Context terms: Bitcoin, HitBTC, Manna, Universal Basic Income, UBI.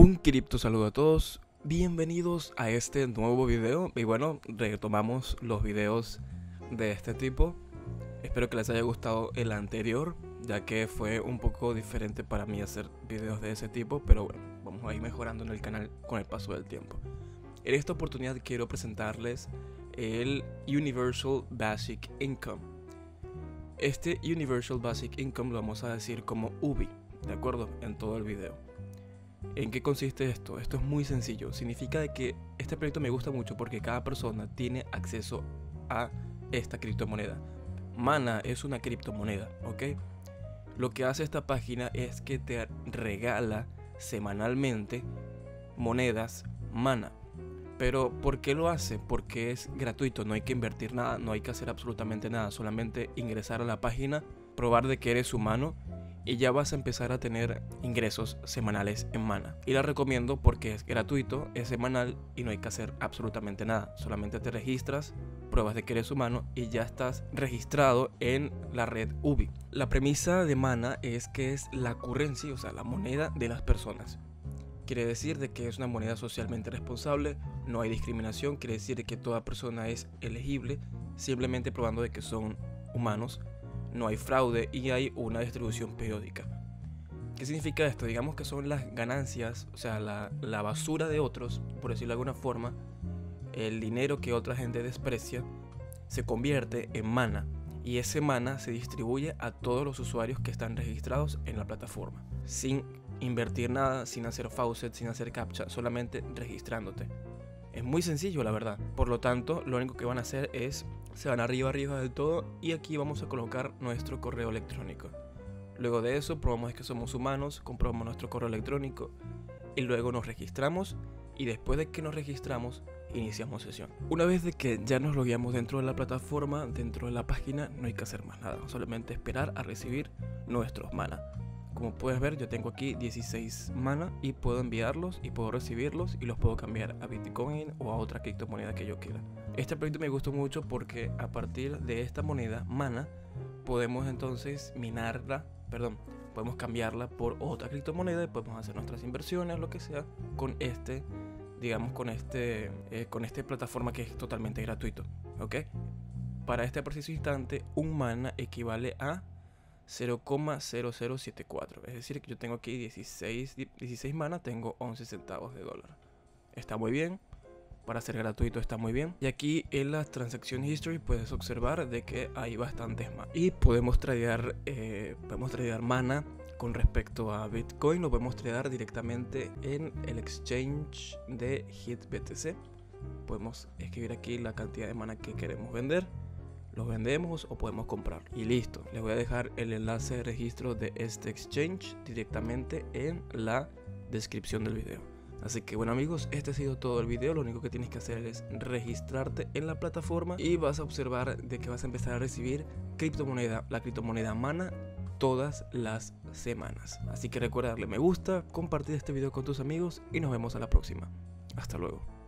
Un cripto saludo a todos, bienvenidos a este nuevo video. Y bueno, retomamos los videos de este tipo. Espero que les haya gustado el anterior, ya que fue un poco diferente para mí hacer videos de ese tipo. Pero bueno, vamos a ir mejorando en el canal con el paso del tiempo. En esta oportunidad quiero presentarles el Universal Basic Income. Este Universal Basic Income lo vamos a decir como UBI, ¿de acuerdo? En todo el video. ¿En qué consiste esto? Esto es muy sencillo. Significa que este proyecto me gusta mucho porque cada persona tiene acceso a esta criptomoneda. Manna es una criptomoneda, ¿ok? Lo que hace esta página es que te regala semanalmente monedas Manna. Pero ¿por qué lo hace? Porque es gratuito, no hay que invertir nada, no hay que hacer absolutamente nada. Solamente ingresar a la página, probar de que eres humano y ya vas a empezar a tener ingresos semanales en Manna. Y la recomiendo porque es gratuito, es semanal y no hay que hacer absolutamente nada. Solamente te registras, pruebas de que eres humano y ya estás registrado en la red UBI. La premisa de Manna es que es la currency, o sea, la moneda de las personas. Quiere decir de que es una moneda socialmente responsable, no hay discriminación, quiere decir que toda persona es elegible simplemente probando de que son humanos. No hay fraude y hay una distribución periódica. ¿Qué significa esto? Digamos que son las ganancias, o sea, la basura de otros, por decirlo de alguna forma, el dinero que otra gente desprecia, se convierte en Manna. Y ese Manna se distribuye a todos los usuarios que están registrados en la plataforma. Sin invertir nada, sin hacer faucet, sin hacer captcha, solamente registrándote. Es muy sencillo, la verdad. Por lo tanto, lo único que van a hacer es se van arriba del todo y aquí vamos a colocar nuestro correo electrónico. Luego de eso probamos que somos humanos, comprobamos nuestro correo electrónico y luego nos registramos, y después de que nos registramos iniciamos sesión. Una vez de que ya nos logueamos dentro de la plataforma, dentro de la página, no hay que hacer más nada, solamente esperar a recibir nuestros Manna. Como puedes ver, yo tengo aquí 16 Manna y puedo enviarlos y puedo recibirlos y los puedo cambiar a Bitcoin o a otra criptomoneda que yo quiera. Este proyecto me gustó mucho porque a partir de esta moneda Manna podemos entonces podemos cambiarla por otra criptomoneda y podemos hacer nuestras inversiones, lo que sea, con este, digamos, con esta plataforma que es totalmente gratuito, ¿ok? Para este preciso instante, un Manna equivale a 0,0074, es decir, que yo tengo aquí 16 Manna, tengo 11 centavos de dólar. Está muy bien, para ser gratuito está muy bien. Y aquí en la Transaction History puedes observar de que hay bastantes más. Y podemos tradear Manna con respecto a Bitcoin, lo podemos tradear directamente en el exchange de HitBTC. Podemos escribir aquí la cantidad de Manna que queremos vender. Los vendemos o podemos comprar y listo. Les voy a dejar el enlace de registro de este exchange directamente en la descripción del video. Así que bueno amigos, este ha sido todo el video. Lo único que tienes que hacer es registrarte en la plataforma y vas a observar de que vas a empezar a recibir la criptomoneda Manna todas las semanas. Así que recuerda darle me gusta, compartir este video con tus amigos y nos vemos a la próxima. Hasta luego.